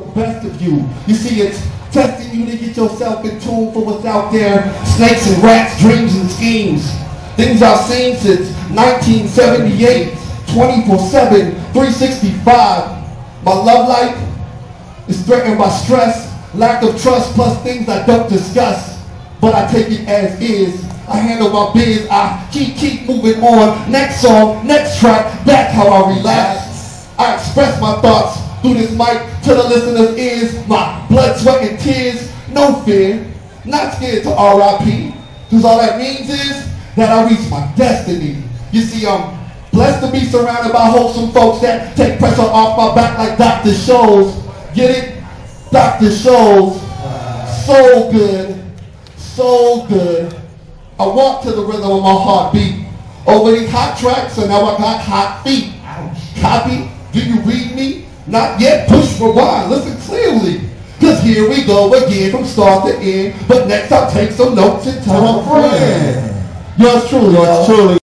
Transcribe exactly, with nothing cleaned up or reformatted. The best of you. You see, it's testing you to get yourself in tune for what's out there. Snakes and rats, dreams and schemes. Things I've seen since nineteen seventy-eight, twenty-four seven, three sixty-five. My love life is threatened by stress, lack of trust, plus things I don't discuss. But I take it as is. I handle my biz. I keep, keep moving on. Next song, next track, that's how I relax. I express my thoughts through this mic to the listener's ears. My blood, sweat, and tears. No fear. Not scared to R I P. Because all that means is that I reach my destiny. You see, I'm blessed to be surrounded by wholesome folks that take pressure off my back like Doctor Scholls. Get it? Doctor Scholls. So good. So good. I walk to the rhythm of my heartbeat. Over these hot tracks, so now I got hot feet. Copy? Do you read me? Not yet. Push rewind. Listen clearly. Because here we go again from start to end. But next I'll take some notes and tell my friend. Yours truly, yours truly.